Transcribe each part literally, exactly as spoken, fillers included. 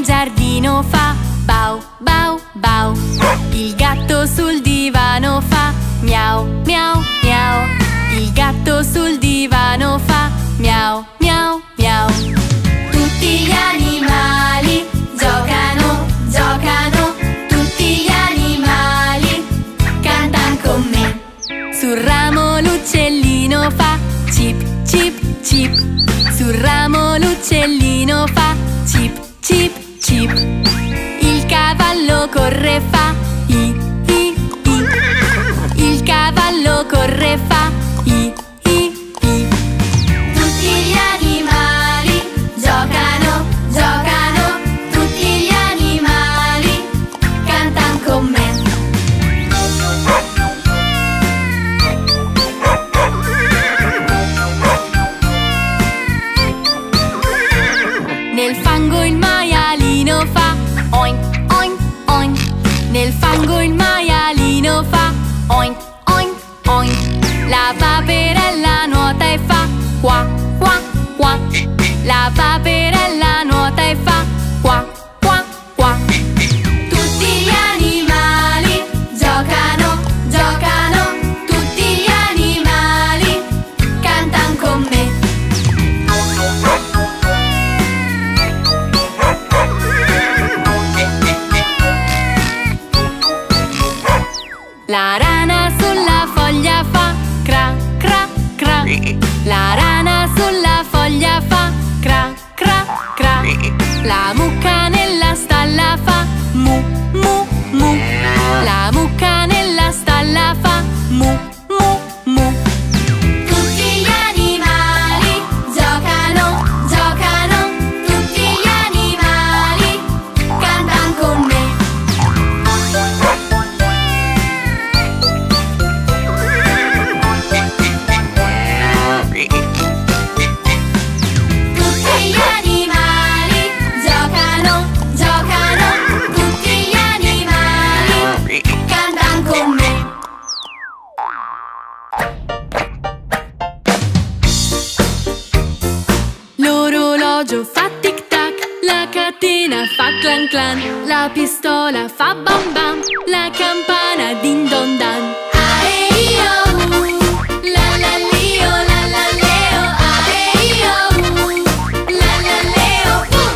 nel giardino fa bau bau bau. Il gatto sul divano fa miau miau miau. Il gatto sul divano fa miau miau miau. Tutti gli animali giocano, giocano. Tutti gli animali cantano con me. Sul ramo l'uccellino fa cip cip cip. Sul ramo l'uccellino fa cip cip cip. Il cavallo corre fa i i i. Il cavallo corre fa i i i. Tutti gli animali giocano, giocano. Tutti gli animali cantano con me. Nel fango il maialino fa oink oink oink. Nel fango il maialino fa oink oink oink. La paperella nuota e fa qua qua qua. La paperella nuota e fa qua qua qua. Tutti gli animali giocano, giocano. Tutti gli animali cantano con me. La rana sulla foglia fa cra cra cra. La rana sulla foglia fa cra cra cra. La mucca nella stalla fa mu mu mu. La mucca nella stalla fa mu mu mu. Tutti gli animali giocano, giocano. Tutti gli animali cantano con me. Fa tic tac, la catena fa clan clan, la pistola fa bam bam, la campana din don dan. Ae-i-o-u, la la li-o, la la leo. Ae-i-o-u, la la leo, boom!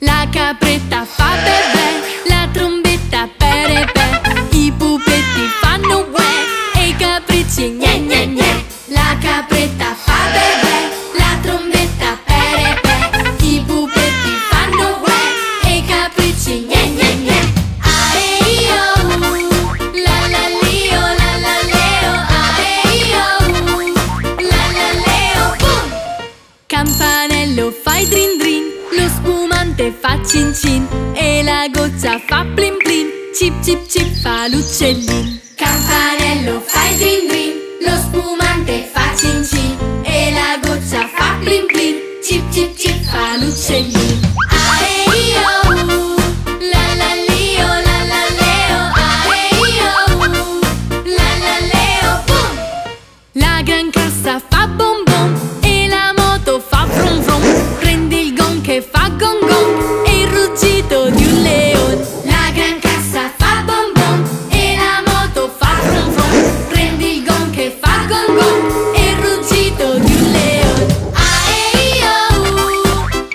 La capretta fa bebè, la trombetta pere bè, i pupetti fanno uè e i capricci gne gne gne. La capretta fa bebè, la trombetta pere bè. Campanello fai drin drin, lo spumante fa cin cin e la goccia fa plin plin, cip cip cip fa l'uccellin. Campanello fai drin drin, lo spumante fa cin cin e la goccia fa plin plin, cip cip cip fa l'uccellin. Ae-i-o-u, la la li-o, la la leo. Ae-i-o-u, la la leo, boom! La gran cassa fa bom bom, fa vrum vrum, prende il gong che fa gong gong e il ruggito di un leone. La gran cassa fa bom bom e la moto fa vrum vrum, prende il gong che fa gong gong e il ruggito di un leone. Ae-i-o-u,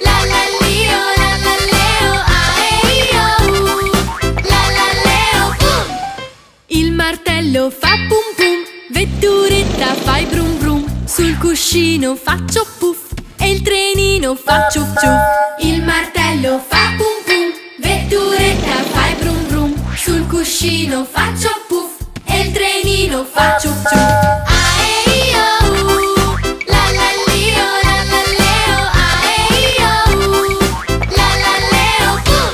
la la li-o, la la leo. Ae-i-o-u, la la leo, boom! Il martello fa pum pum, vetturetta fai brum brum, sul cuscino faccio puff e il trenino fa ciuff ciuff. Il martello fa pum pum, vetturetta fai brum brum, sul cuscino faccio puff e il trenino fa ciuff ciuff. Ae-i-o-u, la la li-o, la la leo. Ae-i-o-u, la la leo, boom!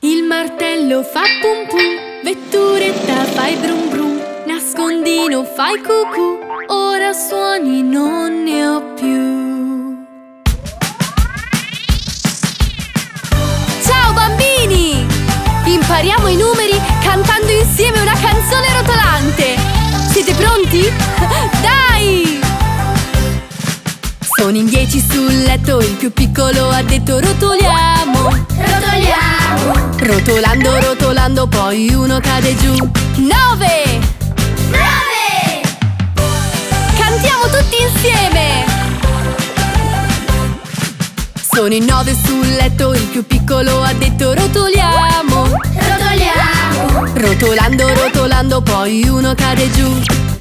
Il martello fa pum pum, vetturetta fai brum brum, nascondino fai cucù, ora suoni non ne ho più. Bambini! Impariamo i numeri cantando insieme una canzone rotolante! Siete pronti? Dai! Sono Sono in dieci sul letto, il più piccolo ha detto rotoliamo, rotoliamo. Rotolando, rotolando, poi uno cade giù. Nove! Brave! Cantiamo tutti insieme! Sono in nove sul letto, il più piccolo ha detto rotoliamo, rotoliamo. Rotolando, rotolando, poi uno cade giù.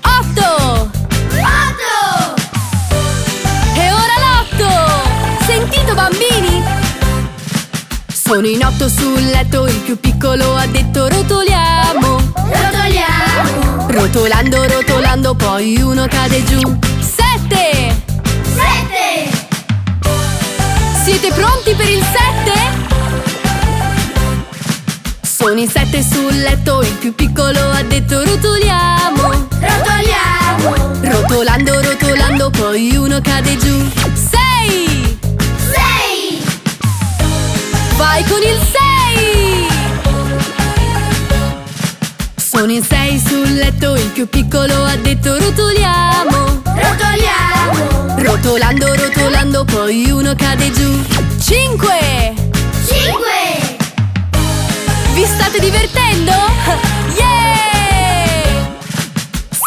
Otto! Otto! E ora l'otto! Sentito, bambini? Sono in otto sul letto, il più piccolo ha detto rotoliamo, rotoliamo. Rotolando, rotolando, poi uno cade giù. Sette! Sette! Siete pronti per il sette? Sono in sette sul letto, il più piccolo ha detto rotoliamo, rotoliamo. Rotolando, rotolando, poi uno cade giù. Sei! Sei! Vai con il sei! Sono in sei sul letto, il più piccolo ha detto rotoliamo, rotoliamo. Rotolando, rotolando, poi uno cade giù. Cinque! Cinque! Vi state divertendo? Yeah!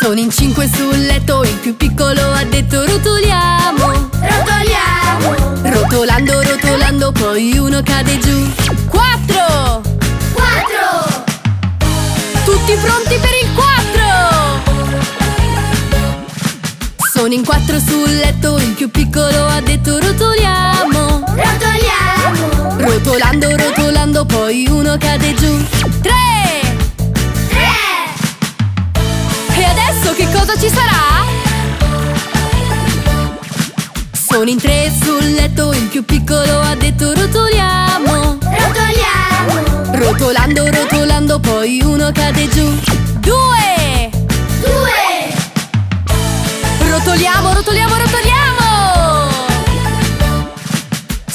Sono in cinque sul letto, il più piccolo ha detto rotoliamo, rotoliamo. Rotolando, rotolando, poi uno cade giù. Quattro! Quattro! Tutti pronti per il quattro! Sono in quattro sul letto, il più piccolo ha detto rotoliamo, rotoliamo. Rotolando, rotolando, poi uno cade giù. Tre! E adesso che cosa ci sarà? Sono in tre sul letto, il più piccolo ha detto rotoliamo, rotoliamo. Rotolando, rotolando, poi uno cade giù. Due! Due! Rotoliamo, rotoliamo, rotoliamo!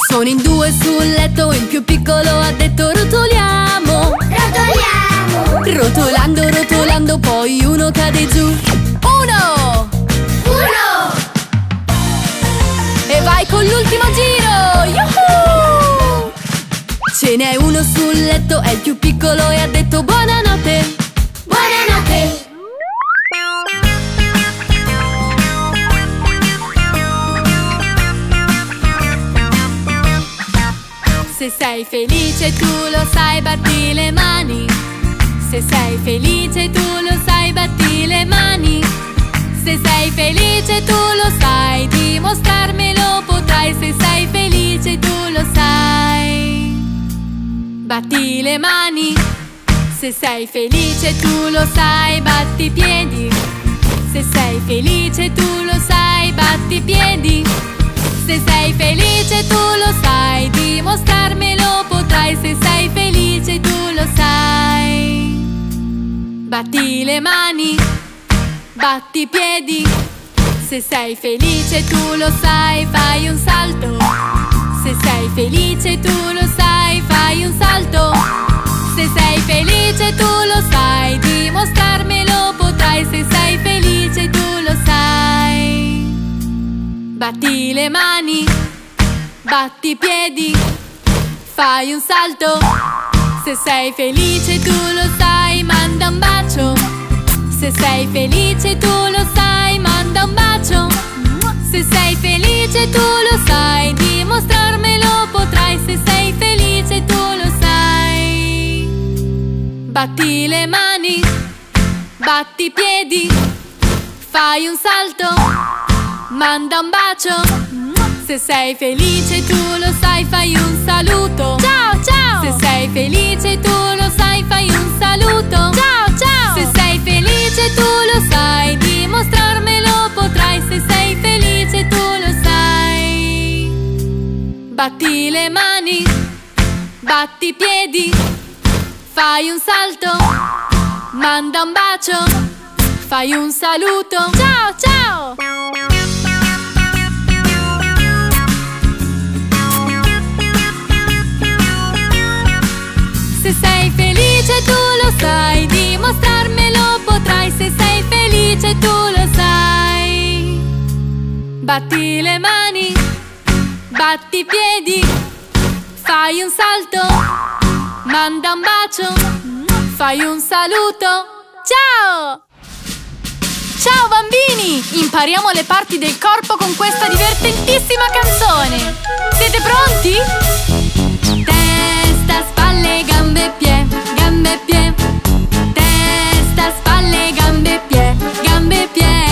Sono in due sul letto, il più piccolo ha detto rotoliamo, rotoliamo. Rotolando, rotolando, poi uno cade giù. Uno! Uno! E vai con l'ultimo giro! Yuhu! Ce n'è uno sul letto, è il più piccolo e ha detto buonanotte, buonanotte. Se sei felice tu lo sai, batti le mani. Se sei felice tu lo sai, batti le mani. Se sei felice tu lo sai, dimostrarmelo potrai. Se sei felice tu lo sai, batti le mani. Se sei felice tu lo sai, batti i piedi. Se sei felice tu lo sai, batti i piedi. Se sei felice tu lo sai, dimostrarmelo potrai. Se sei felice tu lo sai, batti le mani, batti i piedi. Se sei felice tu lo sai, fai un salto. Se sei felice tu lo sai, fai un salto. Se sei felice tu lo sai, dimostrarmelo potrai. Se sei felice tu lo sai, batti le mani, batti i piedi, fai un salto. Se sei felice tu lo sai, manda un bacio. Se sei felice tu lo sai, manda un bacio. Se sei felice tu lo sai, dimostrarmelo potrai. Se sei felice tu lo sai, batti le mani, batti i piedi, fai un salto, manda un bacio. Se sei felice tu lo sai, fai un saluto. Ciao, ciao! Se sei felice tu lo sai, fai un saluto. Ciao, ciao! Se sei felice tu lo sai, dimostrarmelo potrai. Se sei felice tu lo sai, batti le mani, batti i piedi, fai un salto, manda un bacio, fai un saluto. Ciao, ciao! Se sei felice tu lo sai, dimostrarmelo potrai. Se sei felice tu lo sai, batti le mani, Batti i piedi, fai un salto, manda un bacio, fai un saluto. Ciao! Ciao bambini! Impariamo le parti del corpo con questa divertentissima canzone. Siete pronti? Testa, spalle, gambe, pie, gambe, pie. Testa, spalle, gambe, pie, gambe, pie.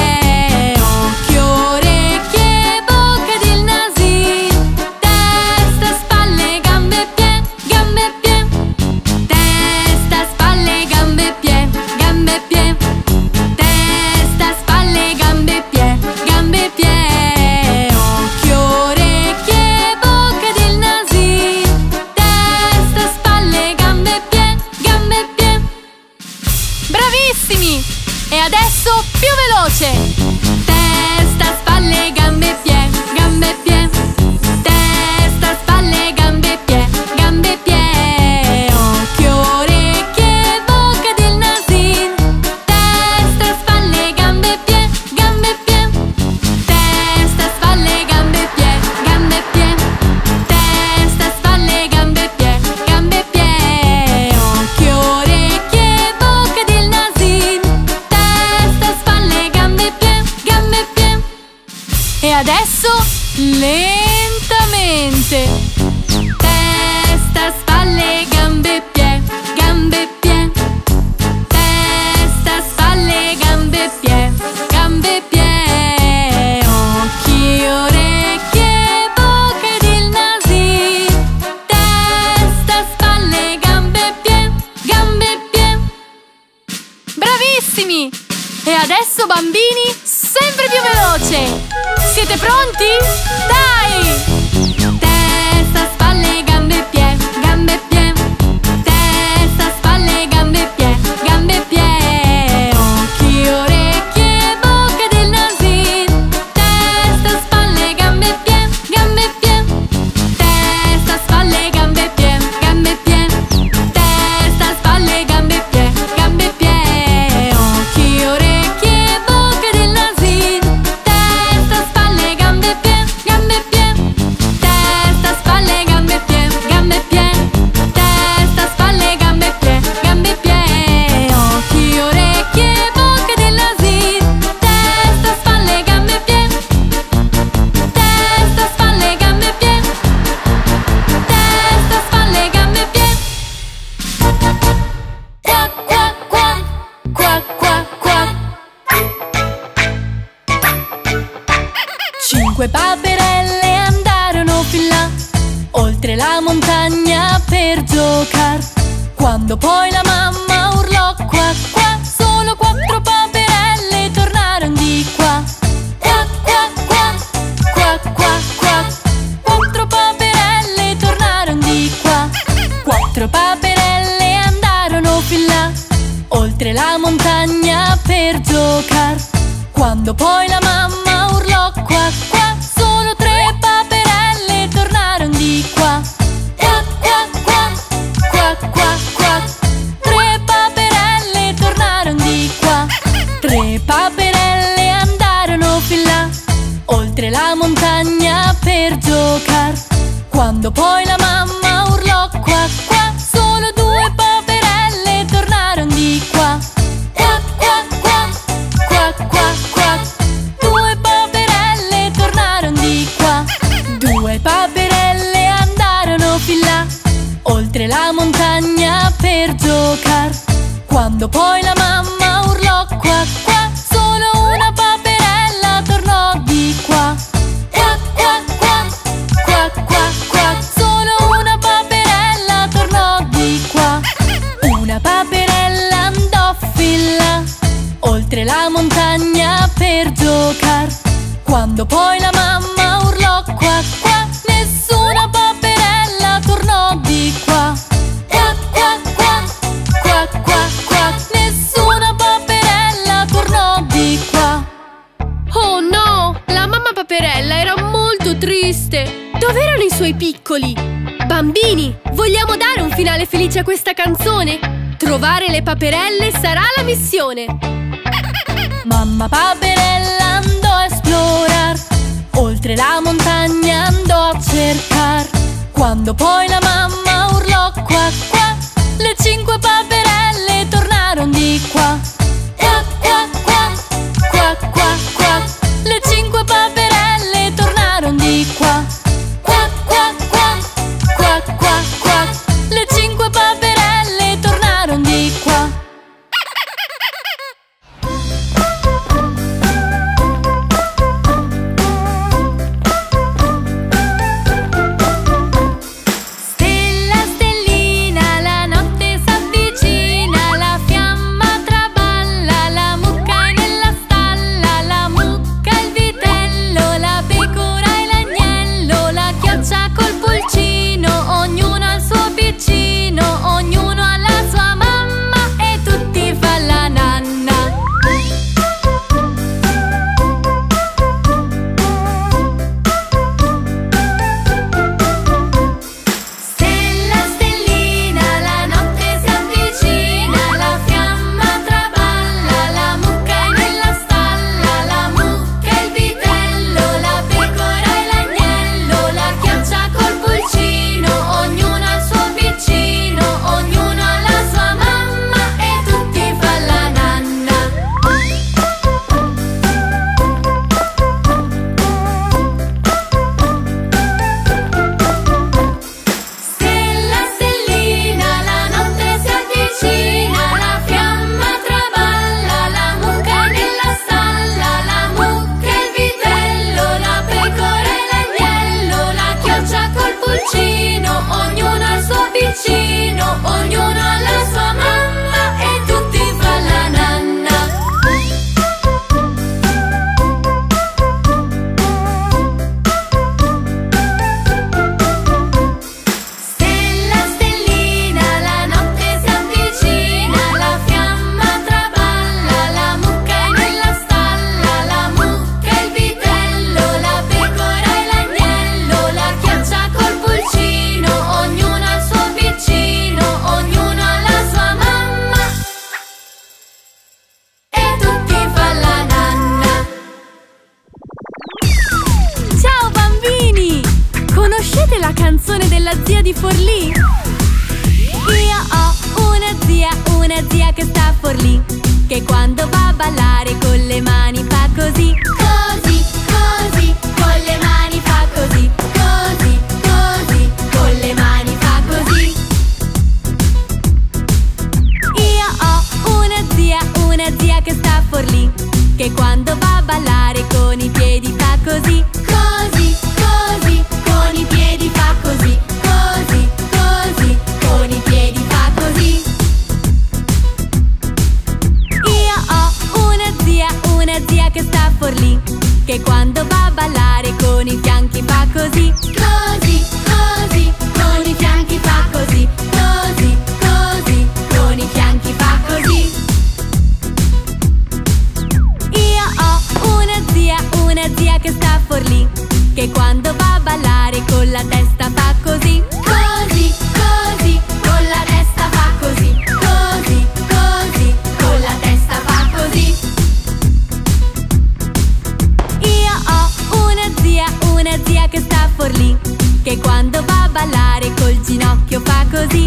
Testa, spalle, gambe, pie, gambe, pie. Testa, spalle, gambe, pie, gambe, pie. Occhi, orecchie, bocca del nasin. Testa, spalle, gambe, pie, gambe, pie. Testa, spalle, gambe, pie, gambe, pie. Testa, spalle, gambe, pie, gambe, pie. Occhi, orecchie, bocca del nasin. Testa, spalle, gambe, pie, gambe, pie. E adesso lentamente. Testa, spalle, gambe, pie, gambe, pie. Testa, spalle, gambe, pie, gambe, pie. Occhi, orecchie, bocca ed il nasino. Testa, spalle, gambe, pie, gambe, pie. Bravissimi! E adesso bambini, sempre più veloce! Siete pronti? Dai! Testa, spalle, gambe, pie, gambe, pie. Testa, spalle, gambe, pie, gambe, pie. Occhi, orecchie, bocca del nasin. Testa, spalle, gambe, pie, gambe, pie. Testa, spalle, gambe, pie, gambe, pie. Testa, spalle, gambe, pie, gambe, pie. Occhi, orecchie, la montagna per giocar. Quando poi la mamma urlò qua qua, solo quattro paperelle tornarono di qua. Qua qua qua, qua qua qua, quattro paperelle tornarono di qua. Quattro paperelle andarono fin là, oltre la montagna per giocar. Quando poi la mamma urlò qua qua, solo tre paperelle tornarono di qua. Qua qua, tre paperelle tornarono di qua. Tre paperelle andarono fin là, oltre la montagna per giocar. Quando poi la mamma urlò qua qua, solo due paperelle tornarono di qua. Qua qua qua, qua qua qua, due paperelle tornarono di qua. Due paperelle andarono fin là, oltre la montagna per giocar. Quando poi la mamma urlò qua qua, solo una paperella tornò di qua. Qua qua qua, qua qua qua, solo una paperella tornò di qua. Una paperella andò fin là, oltre la montagna per giocar. Quando poi la mamma urlò qua qua, nessuna paperella tornò di qua. Qua qua qua, qua qua qua, nessuna paperella tornò di qua. Oh no! La mamma paperella era molto triste. Dov'erano i suoi piccoli? Bambini, vogliamo dare un finale felice a questa canzone? Trovare le paperelle sarà la missione. Mamma paperella andò a esplorare, oltre la montagna andò a cercar. Quando poi la mamma urlò qua qua, le cinque paperelle tornarono di qua. Qua qua qua, qua qua qua, le cinque paperelle tornarono di qua. Qua qua qua, qua qua qua, le cinque paperelle tornarono di qua. Così,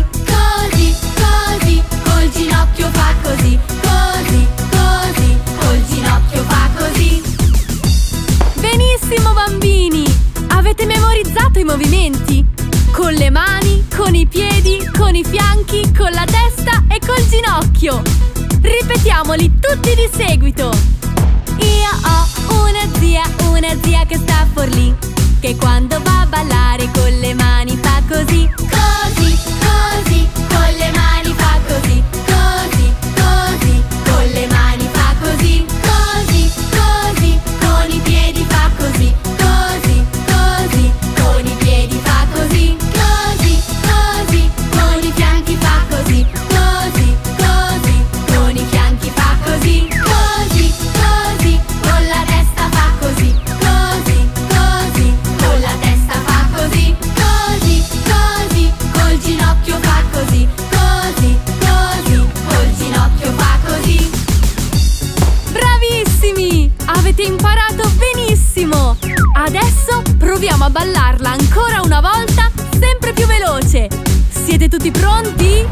a ballarla ancora una volta, sempre più veloce! Siete tutti pronti?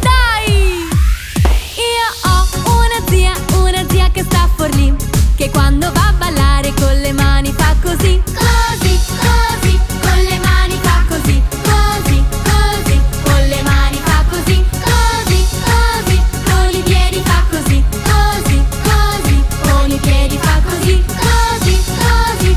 Dai! Io ho una zia, una zia che sta a Forlì, che quando va a ballare con le mani fa così, così, così, con le mani fa così, così, così, con le mani fa così, così, così, con i piedi fa così, così, così, con i piedi fa così, così, così, con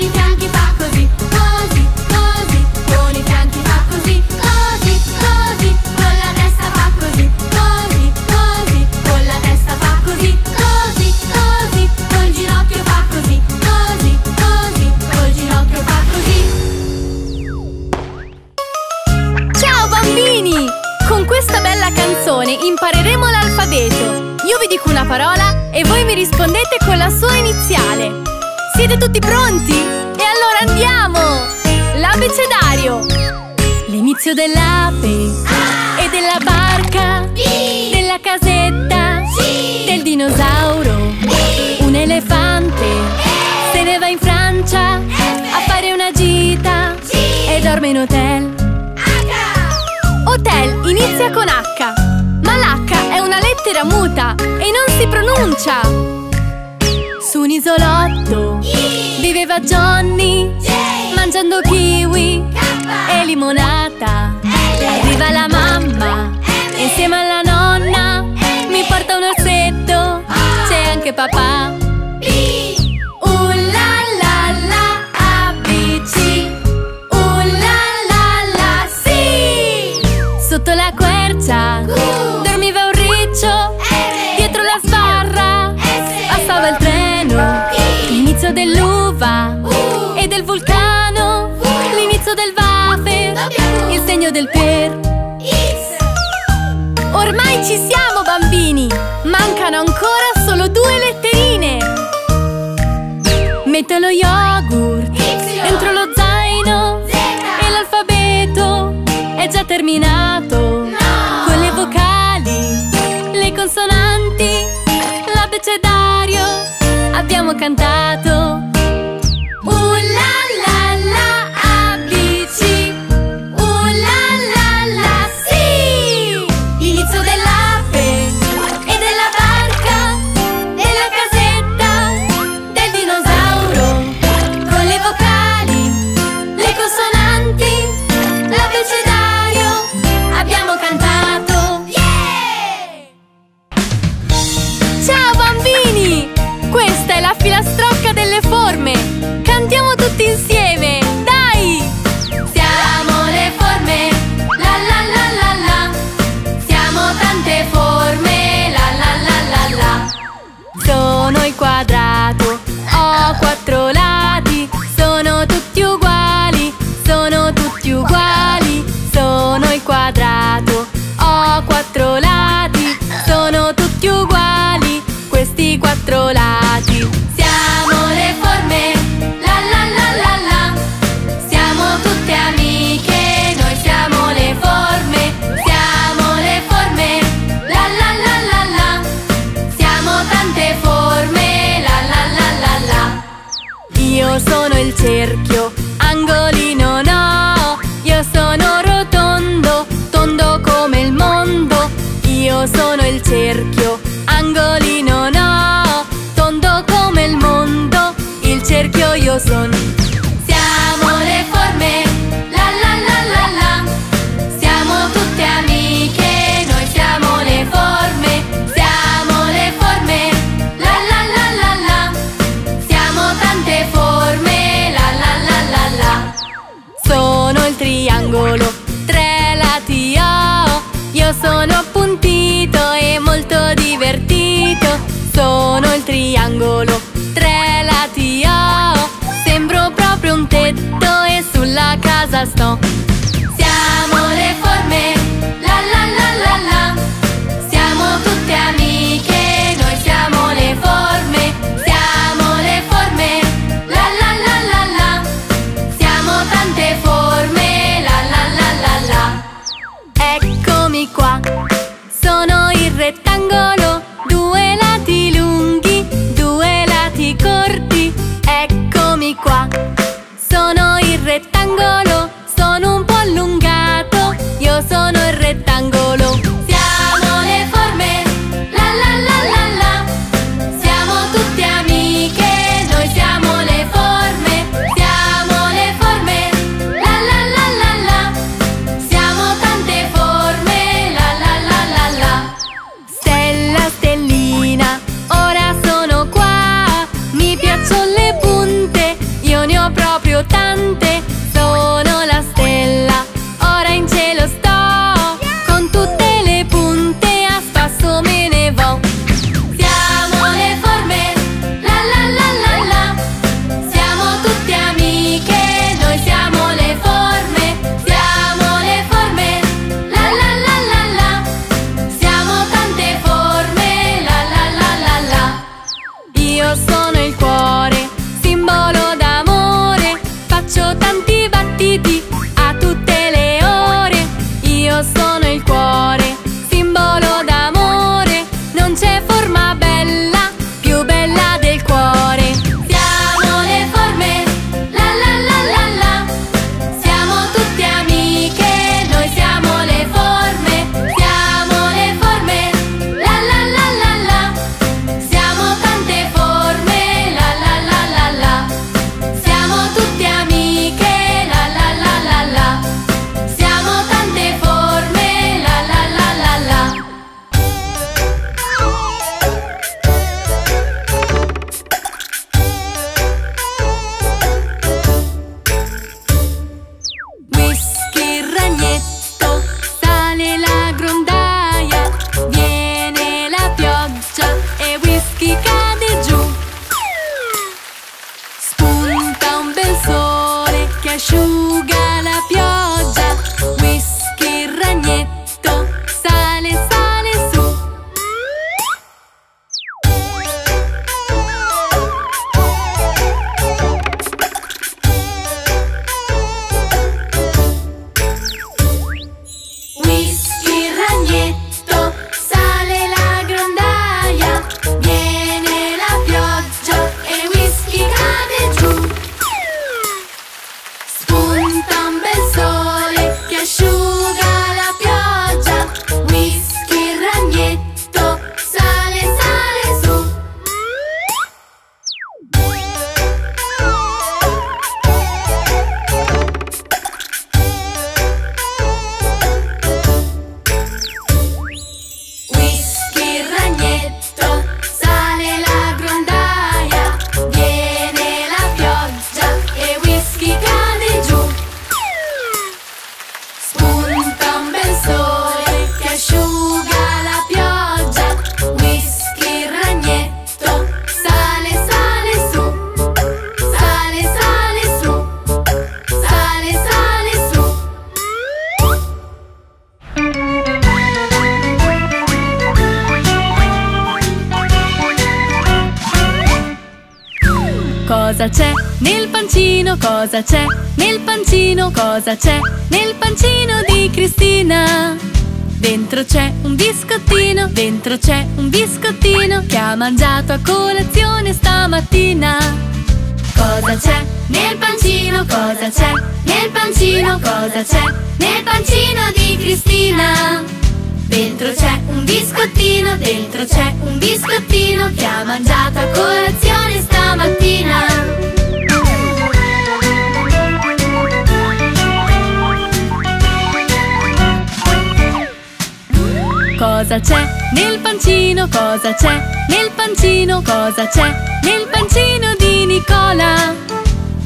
i fianchi fa così, così, così, con i fianchi fa così, così, così, con la testa fa così, così, così, con la testa fa così, così, così, col ginocchio fa così, così, così, col ginocchio fa così. Ciao bambini! Con questa bella canzone impareremo l'alfabeto. Io vi dico una parola e voi mi rispondete con la sua iniziale. Siete tutti pronti? E allora andiamo! L'abecedario! L'inizio dell'ape ah! e della barca, Bì! Della casetta, Sì! Del dinosauro, Bì! Un elefante, eh! Se ne va in Francia F! A fare una gita, Sì! E dorme in hotel. H! Hotel inizia con H, ma l'H è una lettera muta e non si pronuncia. Su un isolotto yeah. viveva Johnny yeah. mangiando kiwi Kappa. E limonata. L. Arriva la mamma M. insieme alla nonna M. mi porta un orsetto. Oh. C'è anche papà. B. U la la la A B C U la la la sì. Sotto la quercia Q. dormiva un riccio. R. Dietro la sbarra S. passava il treno. L'inizio dell'uva uh, e del vulcano uh, l'inizio del wafer w. il segno del per X. Ormai ci siamo bambini! Mancano ancora solo due letterine. Metto lo yogurt y. dentro lo zaino Z. e l'alfabeto è già terminato. No. Con le vocali, le consonanti, l'abecedario abbiamo cantato. U la la la A B C U la la la sì. L'inizio dell'ape e della barca, della casetta, del dinosauro. Con le vocali, le consonanti, l'abecedario abbiamo cantato. Yeah! Ciao bambini! Questa è la filastrocca delle forme! Cantiamo tutti insieme! Dai! Siamo le forme! La la la la la! Siamo tante forme! La la la la la! Sono il quadrato, ho quattro lati, sono tutti uguali, sono tutti uguali. Sono il quadrato, ho quattro lati, sono tutti uguali, questi quattro lati. Siamo le forme, la la la la la, siamo tutte amiche, noi siamo le forme, siamo le forme, la la la la la, siamo tante forme, la la la la la. Io sono il cerchio, angolino no, io sono rotondo, tondo come il mondo, io sono il cerchio, angolino no. Come il mondo, il cerchio io sono. Siamo le forme, la la la la la, siamo tutte amiche, noi siamo le forme, siamo le forme, la la la la la, siamo tante forme, la la la la la. Sono il triangolo, tre lati ho, io sono appuntito e molto divertito. Sono il triangolo, tre lati ho, sembro proprio un tetto e sulla casa sto. Siamo le forme, la la la la la, siamo tutte amiche, noi siamo le forme, siamo le forme, la la la la la, siamo tante forme, la la la la la. Eccomi qua, sono il rettangolo, due lati lunghi, due lati corti, eccomi qua, sono triangolo, sono un po' allungato, io sono il rettangolo. Siamo le forme, la la la la la, siamo tutte amiche, noi siamo le forme. Siamo le forme, la la la la la, siamo tante forme, la la la la la. Stella, stellina, ora sono qua, mi piacciono le punte, io ne ho proprio tante. Sono la stella, ora in cielo sto, con tutte le punte a spasso me ne vo. Siamo le forme, la la la la la, siamo tutte amiche, noi siamo le forme. Siamo le forme, la la la la la, siamo tante forme, la la la la la. Io sono il cuore, simbolo d'amore, faccio tanti battiti a tutte le ore. Io sono il cuore, simbolo d'amore, non c'è forma bella più bella del cuore. Siamo le forme, la la la la la, siamo tutte amiche, noi siamo le forme. Siamo le forme, la la la la la, siamo tante forme, la la la la la, siamo tutte amiche, la la la la la, siamo tante forme, la la la la la. Whisky, il ragnetto, sale la grondaia, viene la pioggia e Whisky cade giù. Spunta un bel sole che asciuga la pioggia, Whisky, il ragnetto, sale, sale su. Whisky, il ragnetto, sale la grondaia, viene la pioggia e Whisky cade giù. Spunta un bel sole che asciuga la pioggia, Whisky, il ragnetto, sale, sale su. Whisky, il ragnetto, sale la grondaia, viene la pioggia e Whisky cade giù. Spunta un bel sole che asciuga la pioggia, Whisky, il ragnetto, sale, sale su. Sale, sale su, sale, sale su. Cosa c'è nel pancino? Cosa c'è nel pancino? Cosa c'è nel pancino di Cristina? Dentro c'è un biscottino, dentro c'è un biscottino che ha mangiato a colazione stamattina. Cosa c'è nel pancino? Cosa c'è nel pancino? Cosa c'è nel pancino di Cristina? Dentro c'è un biscottino, dentro c'è un biscottino che ha mangiato a colazione stamattina. Cosa c'è nel pancino? Cosa c'è nel pancino? Cosa c'è nel pancino di Nicola?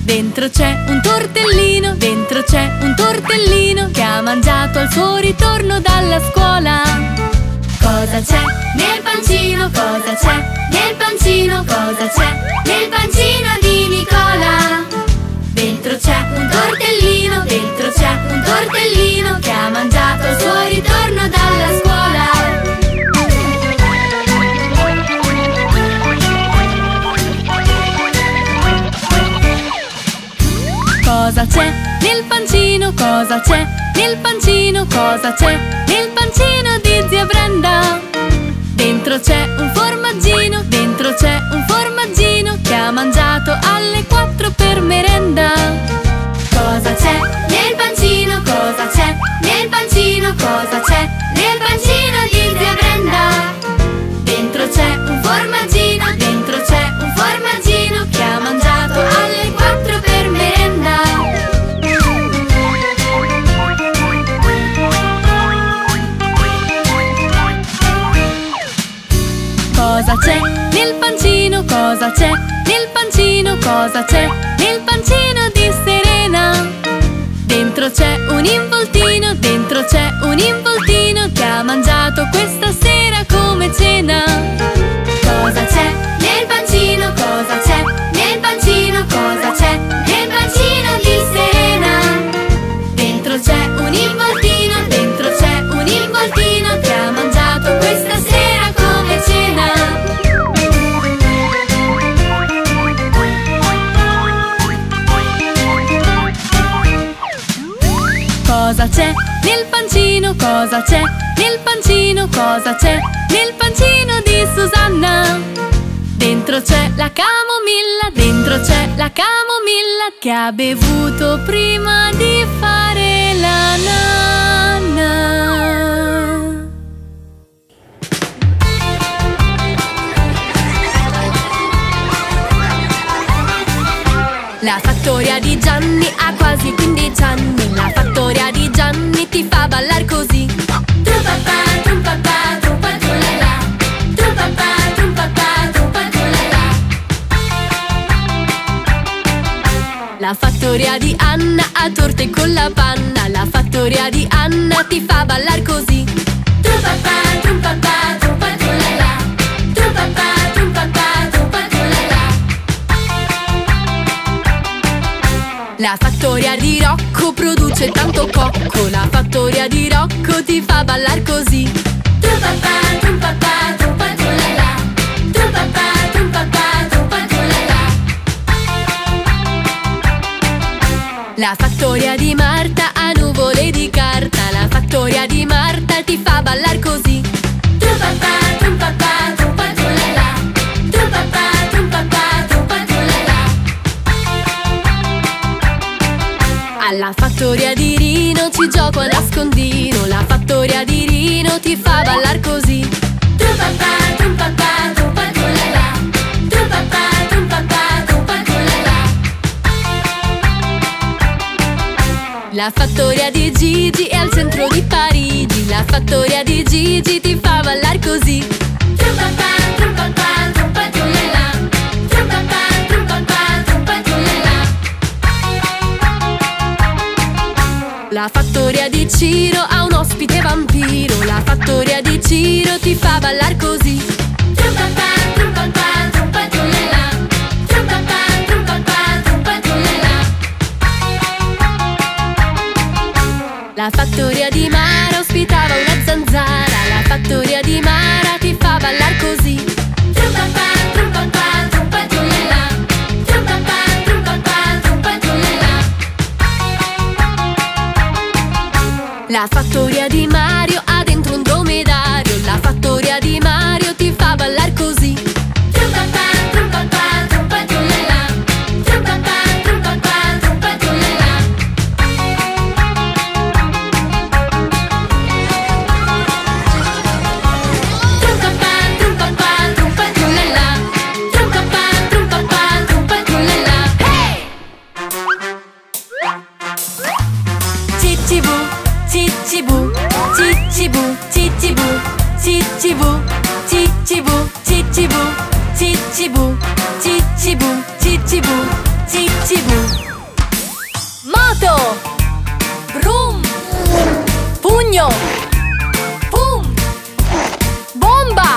Dentro c'è un tortellino, dentro c'è un tortellino che ha mangiato al suo ritorno dalla scuola. Cosa c'è nel pancino? Cosa c'è nel pancino? Cosa c'è nel pancino di Nicola? Dentro c'è un tortellino, dentro c'è un tortellino che ha mangiato al suo ritorno dalla scuola. Cosa c'è nel pancino? Cosa c'è nel pancino? Cosa c'è nel pancino di zia Brenda? Dentro c'è un formaggino, dentro c'è un formaggino che ha mangiato alle quattro per merenda. Cosa c'è detto cosa c'è nel pancino di zia Brenda. Dentro c'è un formaggino, dentro c'è un formaggino che ha mangiato alle quattro per merenda. Cosa c'è nel pancino, cosa c'è nel pancino, cosa c'è nel pancino di Serena? Dentro c'è un involtino, dentro c'è un involtino che ha mangiato questa sera come cena. Cosa c'è nel pancino, cosa c'è nel pancino, cosa c'è nel pancino di Serena? Dentro c'è un involtino, dentro c'è un involtino che ha mangiato questa sera come cena. Cosa c'è nel pancino, cosa c'è nel pancino, cosa c'è nel pancino di Susanna? Dentro c'è la camomilla, dentro c'è la camomilla che ha bevuto prima di fare la nanna. La fattoria di Gianni ha quasi quindici anni. La fattoria di Gianni ti fa ballar così. Trum-pa-pa, trum-pa-pa, trum-pa trum-la-la. Trum-pa-pa, trum-pa-pa, trum-pa trum-la-la. La fattoria di Anna ha torte con la panna. La fattoria di Anna ti fa ballar così. Trum-pa-pa, trum-pa-pa, trum-pa trum-la-la. Trum-pa-pa, trum-pa-pa, trum-pa trum-la-la. La fattoria di Rocco produce tanto cocco. La fattoria di Rocco ti fa ballar così. Trum-pa-pa, trum-pa-pa, trum-pa trum-la-la. Trum-pa-pa, trum-pa-pa, trum-pa trum-la-la. La fattoria di Marta ha nuvole di carta. La fattoria di Marta ti fa ballar così. Trum-pa-pa, trum-pa-pa, trum-pa trum-la-la. Trum-pa-pa, trum-pa-pa, trum-pa trum-la-la. Alla fattoria di Rino ci gioco a nascondino. La fattoria di Rino ti fa ballar così. Trum-pa-pa, trum-pa-pa, trum-pa trum-la-la. Trum-pa-pa, trum-pa-pa, trum-pa trum-la-la. La fattoria di Gigi è al centro di Parigi. La fattoria di Gigi ti fa ballar così. Trum-pa-pa, trum-pa-pa, trum-pa trum-la-la. Trum-pa-pa, trum-pa-pa, trum-pa trum-la-la. La fattoria di Ciro ha un ospite vampiro. La fattoria di Ciro ti fa ballar così. Trum-pa-pa, trum-pa-pa, trum-pa trum-la-la. Trum-pa-pa, trum-pa-pa, trum-pa trum-la-la. La fattoria di Mara ospitava una zanzara. La fattoria di Mara ti fa ballar così. Trum-pa-pa, trum-pa-pa, trum-pa trum-la-la. Trum-pa-pa, trum-pa-pa, trum-pa trum-la-la. La fattoria di Mario ha dentro un dromedario. La fattoria di Mario ti fa ballar così. Trum-pa-pa, trum-pa-pa, trum-pa trum-la-la. Trum-pa-pa, trum-pa-pa, trum-pa trum-la-la. Trum-pa-pa, trum-pa-pa, trum-pa trum-la-la. Trum-pa-pa, trum-pa-pa, trum-pa trum-la-la. Hey! Ciccibu, ciccibu, ciccibu, ciccibu, ciccibu, ciccibu, ciccibu, ciccibu, ciccibu, ciccibu, ciccibu. Moto, vroom, pugno, pum, bomba,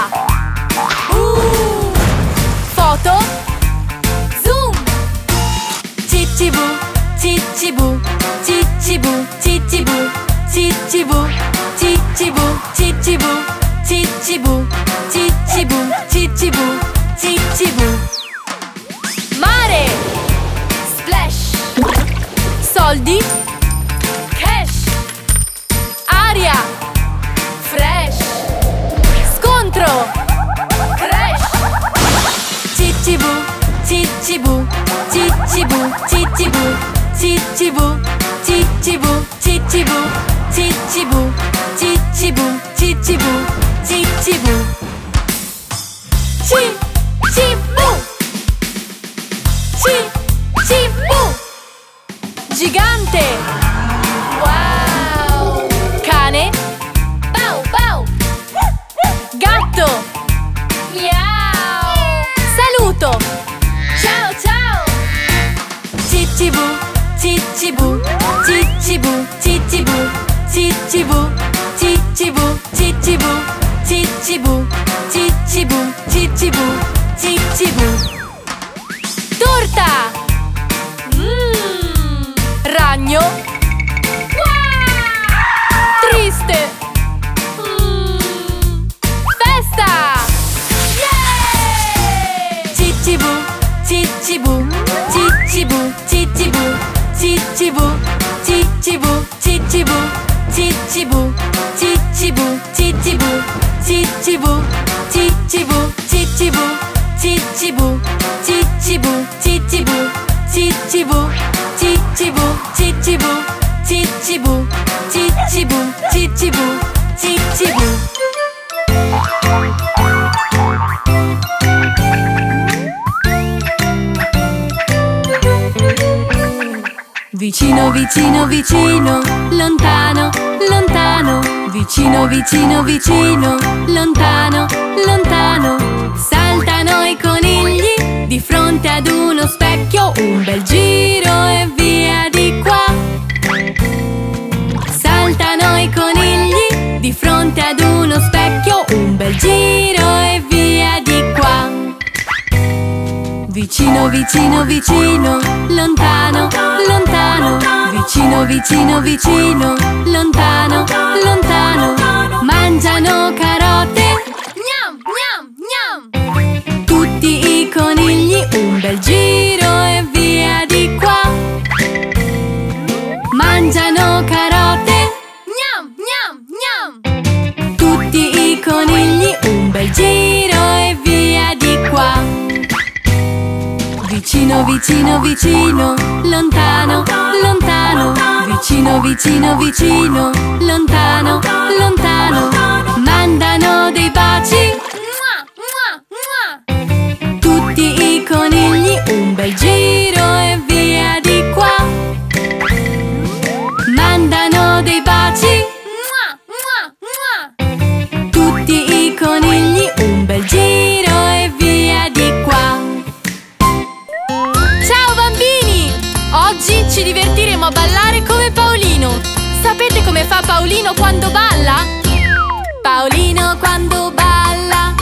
uh, foto, zoom. Ciccibu, ciccibu, ciccibu, ciccibu. Ciccibu, ciccibu, ciccibu, ciccibu, ciccibu, ciccibu, ciccibu. Mare, splash. Soldi, cash. Aria, fresh. Scontro, crash. Ciccibu, ciccibu, ciccibu, ciccibu, ciccibu, ciccibu, ciccibu. Ciccibu, Cibu. Gigante. Wow. Cane. Bau bau. Gatto. Miau. Saluto. Ciao ciao. Ciccibu. Ciccibu. Ciccibu. Ciccibu. Ciccibu. Ciccibu. Ciccibu. Ciccibu, ciccibu, ciccibu, ciccibu. Torta! Mmm! Ragno! Wow! Triste! Mm. Festa! Yeah! Ciccibu, ciccibu, ciccibu, ciccibu, ciccibu, ciccibu, ciccibu, ciccibu, ciccibu, ciccibu. Ciccibu, ciccibu, ciccibu, ciccibu, ciccibu, ciccibu, ciccibu, ciccibu, ciccibu, ciccibu, ciccibu, ciccibu, ciccibu. Vicino, vicino, vicino, lontano, lontano. Vicino, vicino, vicino, lontano, lontano. Saltano i conigli di fronte ad uno specchio. Un bel giro e via di qua. Saltano i conigli di fronte ad uno specchio. Un bel giro e via di qua. Vicino, vicino, vicino, lontano, lontano. Vicino, vicino, vicino, lontano, lontano. Mangiano carote. Gnam, gnam, gnam. Tutti i conigli, un bel giro e via di qua. Mangiano carote. Gnam, gnam, gnam. Tutti i conigli, un bel giro e via di qua. Vicino, vicino, vicino, lontano, lontano. Vicino, vicino, vicino, lontano, lontano. Mandano dei baci. Tutti i conigli, un bel giro e via di qua. Mandano dei baci. Tutti i conigli, un bel giro e via di qua. Oggi ci divertiremo a ballare come Paolino. Sapete come fa Paolino quando balla? Paolino quando balla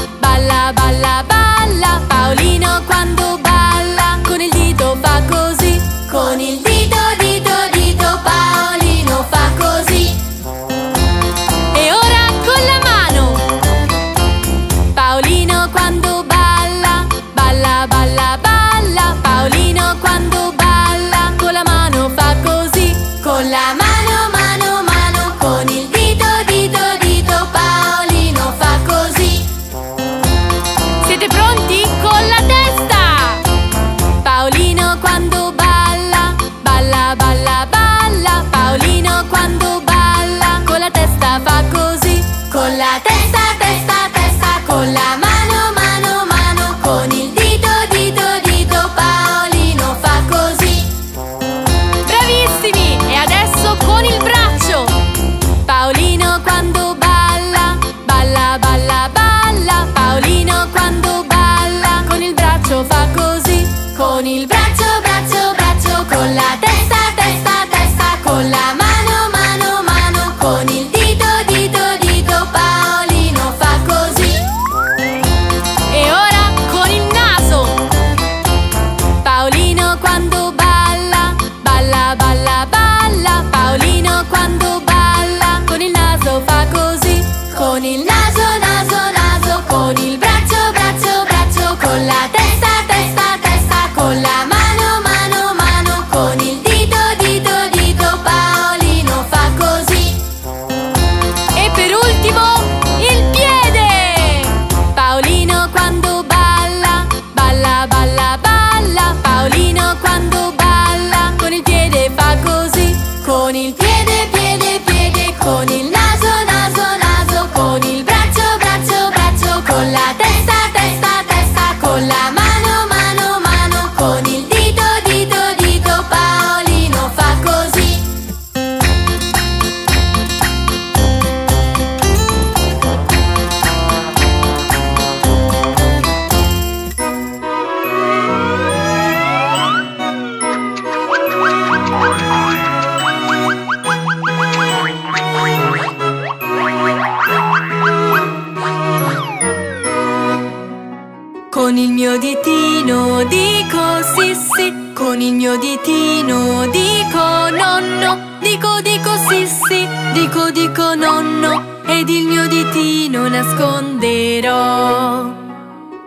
Con il mio ditino dico sì sì, con il mio ditino dico nonno, dico dico sì sì, dico dico nonno, ed il mio ditino nasconderò.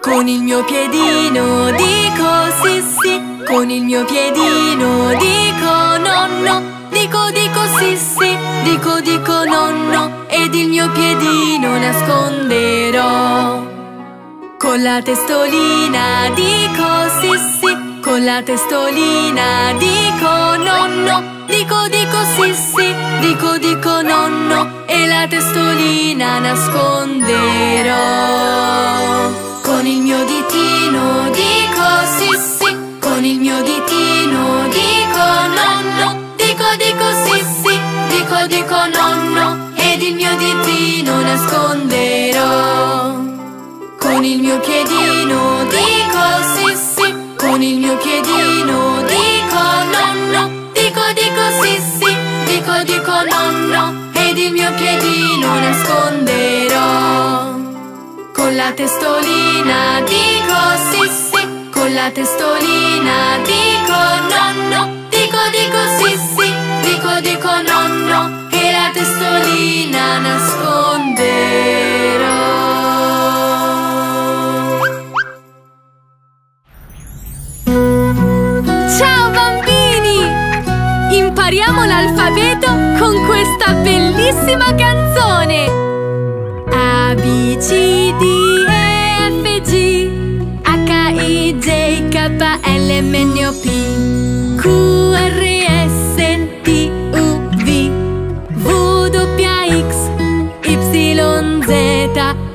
Con il mio piedino dico sì sì, con il mio piedino dico nonno, dico dico sì sì, dico dico nonno, ed il mio piedino nasconderò. Con la testolina dico sì sì, con la testolina dico nonno, dico dico sì sì, dico dico nonno, e la testolina nasconderò. Con il mio ditino dico sì sì, con il mio ditino dico nonno, dico dico sì sì, dico dico nonno, ed il mio ditino nasconderò. Con il mio piedino dico sì sì, con il mio piedino dico nonno, dico dico sì sì, dico dico nonno, ed il mio piedino nasconderò. Con la testolina dico sì sì, con la testolina dico nonno, dico dico sì sì, dico dico nonno, e la testolina nasconderò. Impariamo l'alfabeto con questa bellissima canzone! A, B, C, D, E, F, G, H, I, J, K, L, M, N, O, P, Q, R, S, T, U, V, W, X, Y, Z.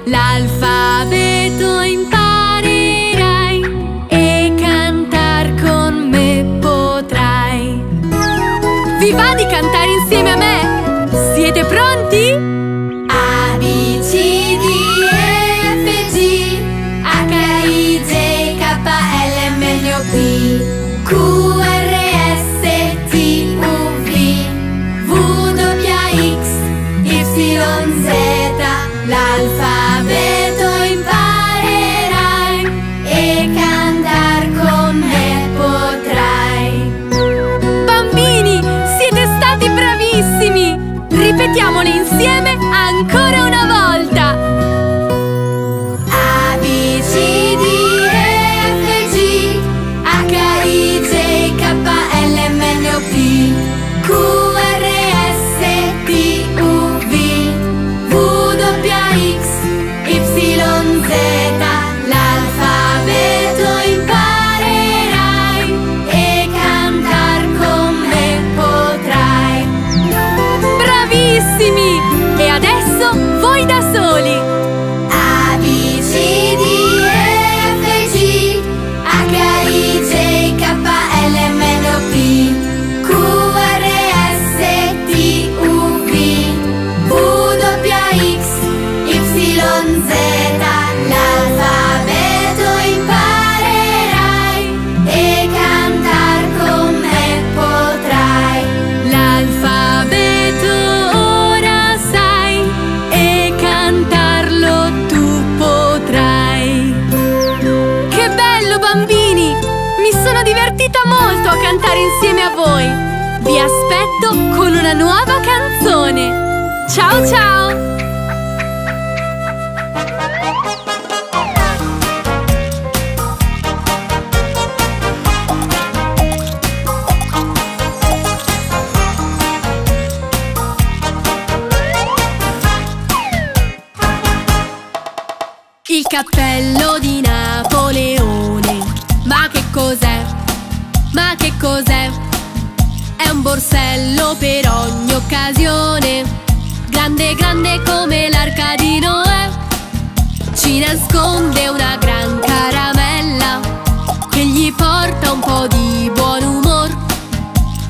L'alfabeto imparerai e cantar con me potrai. Vi va di cantare insieme a me? Siete pronti? A, B, C, D, E, F, G, H, I, J, K, L, M, N, O, P, Q, R, S, T, U, V, W, X, Y, Z. L'alfabeto imparerai e cantar con me potrai. Bambini, siete stati bravissimi! Ripetiamoli insieme ancora una volta! A, B, C, D, E, F, G, H, I, J, K, L, M, N, O, P, Q, molto a cantare insieme a voi. Vi aspetto con una nuova canzone. Ciao ciao! Il cappello di Napoleone, ma che cos'è? Ma che cos'è? È un borsello per ogni occasione, grande grande come l'arca di Noè. Ci nasconde una gran caramella che gli porta un po' di buon umor,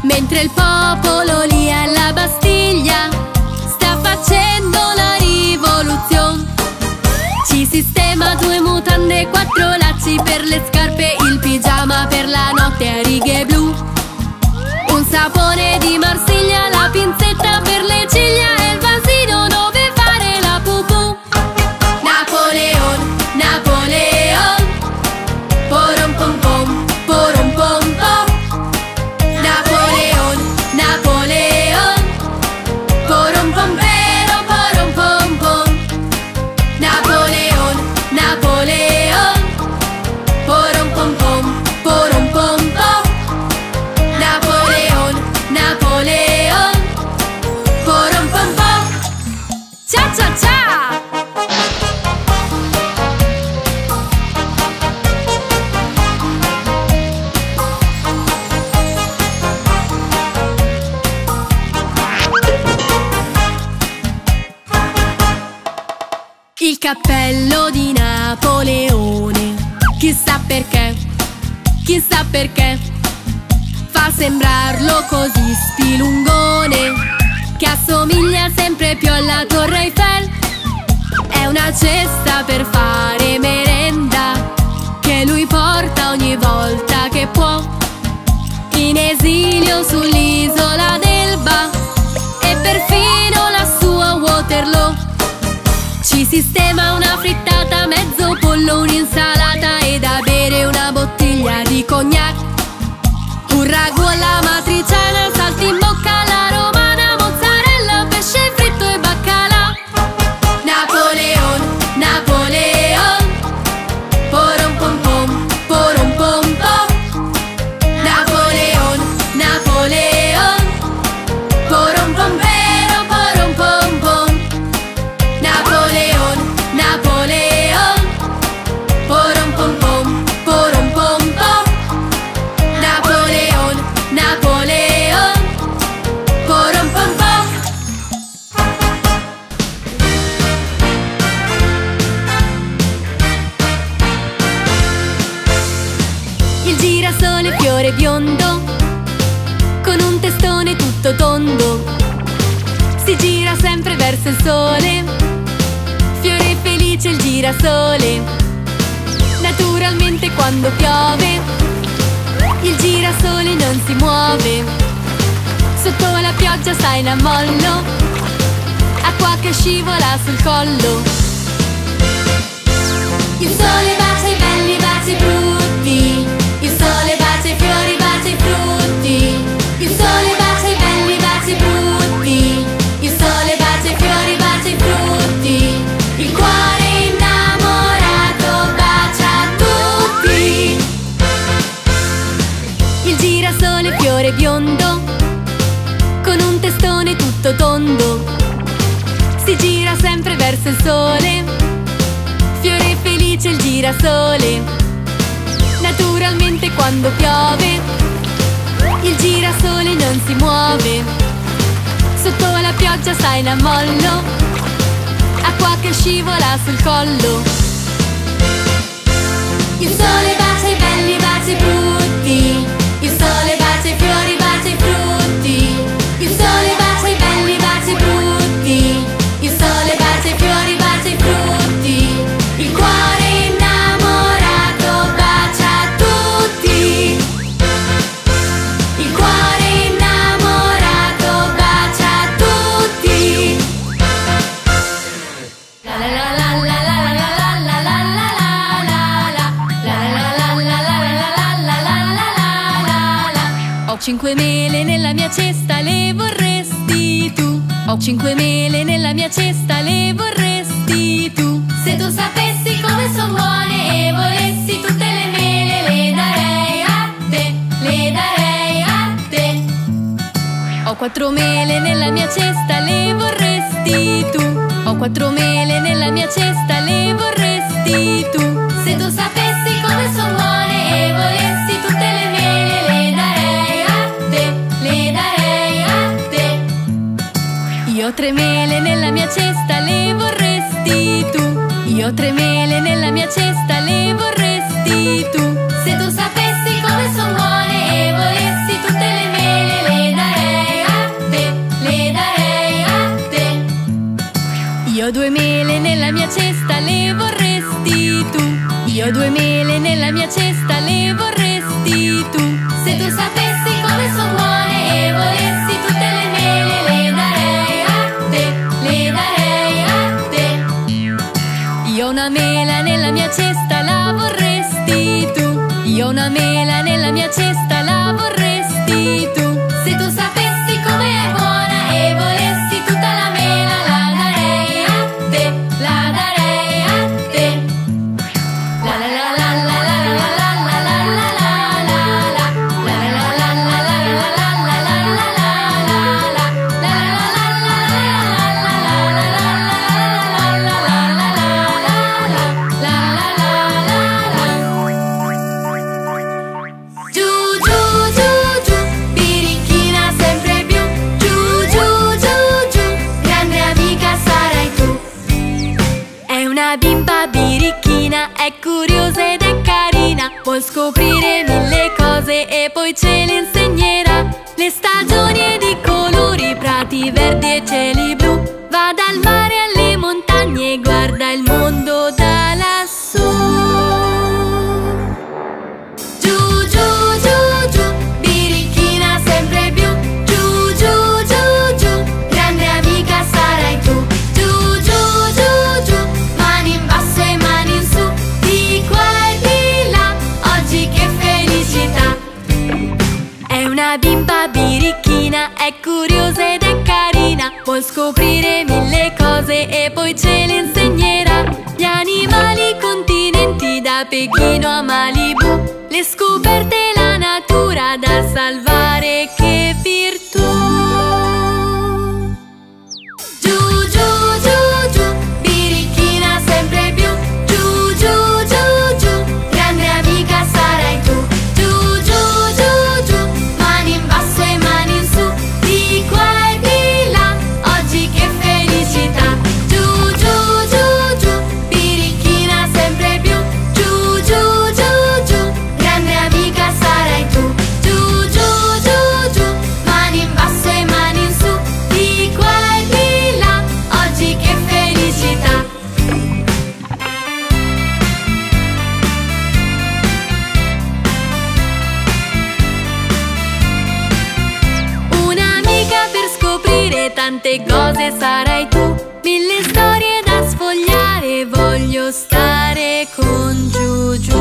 mentre il popolo lì alla Bastiglia sta facendo la rivoluzione. Ci sistema due mutande, quattro lacci per le scarpe, il pigiama per la notte a righe blu, un sapone di Marsiglia, la pinzetta per le ciglia e il vasino dove fare la pupù. Napoleon, Napoleon, cappello di Napoleone. Chissà perché, chissà perché fa sembrarlo così spilungone, che assomiglia sempre più alla Torre Eiffel. È una cesta per fare merenda che lui porta ogni volta che può, in esilio sull'isola d'Elba e perfino la sua Waterloo. Ci sistema una frittata, mezzo pollo, un'insalata e da bere una bottiglia di cognac. Un ragù alla matriciana, saltimbocca alla romana, mozzarella, pesce fritto e baccalà. Napoleon, Napoleon, porom pom pom, porom pom pom. Napoleon, Napoleon, porom pompero, porom pom pom. Napoleon, Napoleon, porom pom pom, porom pom pom. Napoleon, Napoleon, porom pom pom. Il girasole fiore biondo, con un testone tutto tondo, si gira sempre verso il sole. Fiore felice il girasole, naturalmente quando piove il girasole non si muove. Sotto la pioggia sta in ammollo, acqua che scivola sul collo. Il sole bacia i belli, bacia i brutti. Il sole bacia i fiori, bacia i frutti. Il sole bacia i belli, bacia i brutti. Il sole bacia i fiori, bacia i frutti. Il cuore innamorato bacia tutti. Il girasole fiore biondo, con un testone tutto tondo, si gira sempre verso il sole. Fiore felice il girasole, naturalmente quando piove il girasole non si muove. Sotto la pioggia sta in ammollo, acqua che scivola sul collo. Il sole bacia i belli, bacia i brutti. Il sole bacia i fiori, bacia i frutti. Il sole bacia i belli, bacia i brutti. Il sole bacia i fiori, bacia i frutti. Il cuore innamorato bacia tutti. Il cuore innamorato bacia tutti. La la la la la la la la la la la la la la. Ho cinque mele nella mia cesta, le vorresti tu? Ho cinque mele nella mia cesta, le vorresti tu? Se tu sapessi come son buone e volessi tutte le mele, le darei a te, le darei a te. Ho quattro mele nella mia cesta, le vorresti tu? Ho quattro mele nella mia cesta, le vorresti tu? Se tu sapessi come son buone e volessi tutte le mele, le darei a te, le darei a te. Io ho tre mele nella mia cesta, le vorresti tu? Io ho tre mele nella mia cesta, le vorresti tu? Se tu sapessi come son buone e volessi tutte le mele, le darei a te, le darei a te. Io ho due mele nella mia cesta, le vorresti tu? Io ho due mele nella mia cesta, le vorresti tu? Se tu sapessi come son buone e volessi tutte le mele, le darei a te, le darei a te. Io ho una mela nella mia cesta, la vorresti tu? Io ho una mela nella mia cesta, la vorresti tu? Se tu sapessi com'è buona e volessi tutta la mela, la darei a te, la darei a te. Giù, giù, giù. è curiosa ed è carina, può scoprire mille cose e poi ce le insegnerà. Gli animali, continenti, da Pechino a Malibu, le scoperte e la natura da salvare, che virtù. Giù, giù, giù, giù, birichina sempre più. Giù, giù, giù, giù, grande amica sarai tu. Giù, giù, giù, giù, mani in basso e mani in su, di qua e di là, oggi che felicità. Giù, giù, giù, giù, birichina sempre più. Giù, giù, giù, giù, grande amica sarai tu. Giù, giù, giù, giù, mani in basso e mani in su, di qua e di là, oggi che felicità. Un'amica per scoprire tante cose sarai tu, mille storie da sfogliare, voglio stare con Giugiu.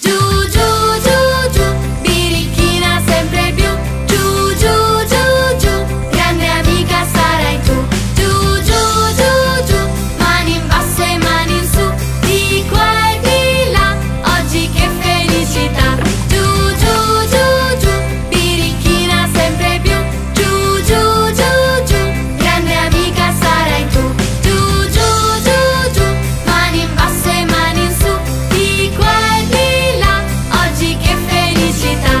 Giù, giù, giù, giù, birichina sempre più. Giù, giù, giù, giù, grande amica sarai tu. Giù, giù, giù, giù, mani in basso e mani in su, di qua e di là, oggi che felicità. Giù, giù, giù, giù, birichina sempre più. Giù, giù, giù, giù, grande amica sarai tu. Giù, giù, giù, giù, mani in basso e mani in su, di qua e di là, oggi che felicità.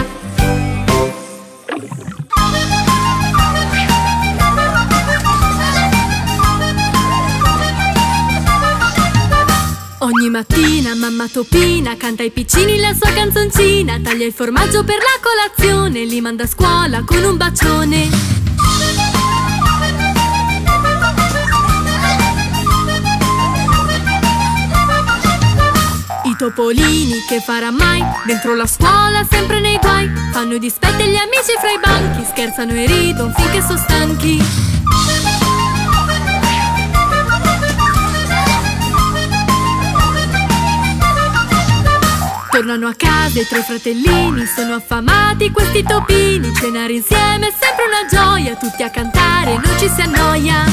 Ogni mattina mamma Topina canta ai piccini la sua canzoncina, taglia il formaggio per la colazione, li manda a scuola con un bacione. I topolini, che farà mai, dentro la scuola sempre nei guai, fanno i dispetti agli amici fra i banchi, scherzano e ridono finché sono stanchi. Tornano a casa i tre fratellini, sono affamati questi topini, cenare insieme è sempre una gioia, tutti a cantare non ci si annoia.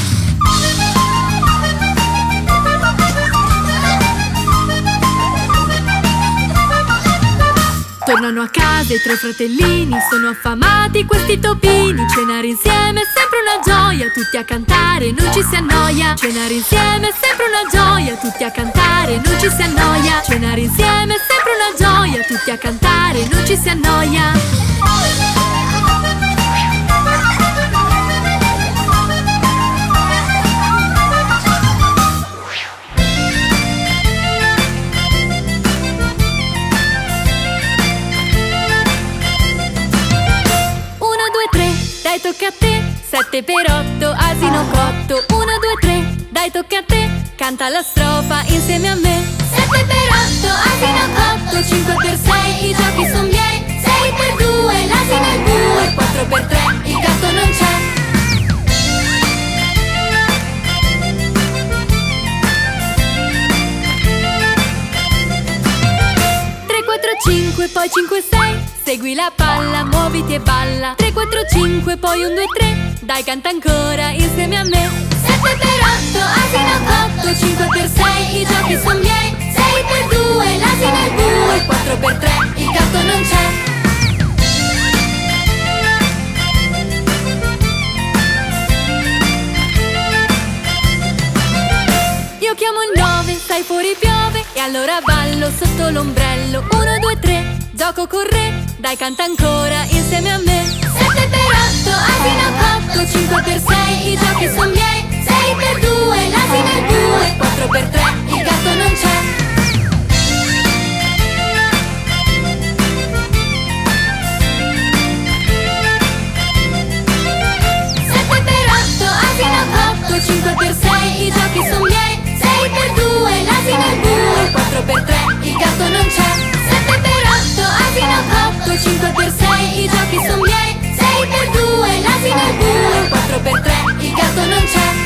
Tornano a casa i tre fratellini, sono affamati questi topini, cenare insieme è sempre una gioia, tutti a cantare non ci si annoia. Cenare insieme è sempre una gioia, tutti a cantare non ci si annoia. Cenare insieme è sempre una gioia, tutti a cantare non ci si annoia. Dai, tocca a te, sette per otto, asino cotto. Uno, due, tre, dai, tocca a te, canta la strofa insieme a me. Sette per otto, asino cotto, cinque per sei, i giochi son miei, sei per due, l'asino è il bue, quattro per tre, il gatto non c'è. Cinque, poi cinque, sei, segui la palla, muoviti e balla. Tre, quattro, cinque, poi uno, due, tre, dai, canta ancora insieme a me. Sette per otto, asino cotto, cinque per sei, i giochi son miei, sei per due, l'asino è il bue, quattro per tre, il gatto non c'è. Io chiamo il nove, stai fuori piove, e allora ballo sotto l'ombrello. Uno, due, tre, gioco con re, dai, canta ancora insieme a me. Sette per otto, asino cotto, cinque per sei, i giochi son miei, sei per due, l'asino è il bue, quattro per tre, il gatto non c'è. cinque per sei, i giochi son miei, sei per due, l'asino è il bue, quattro per tre, il gatto non c'è. Sette per otto, asino cotto, cinque per sei, i giochi son miei, sei per due, l'asino è il bue, quattro per tre, il gatto non c'è.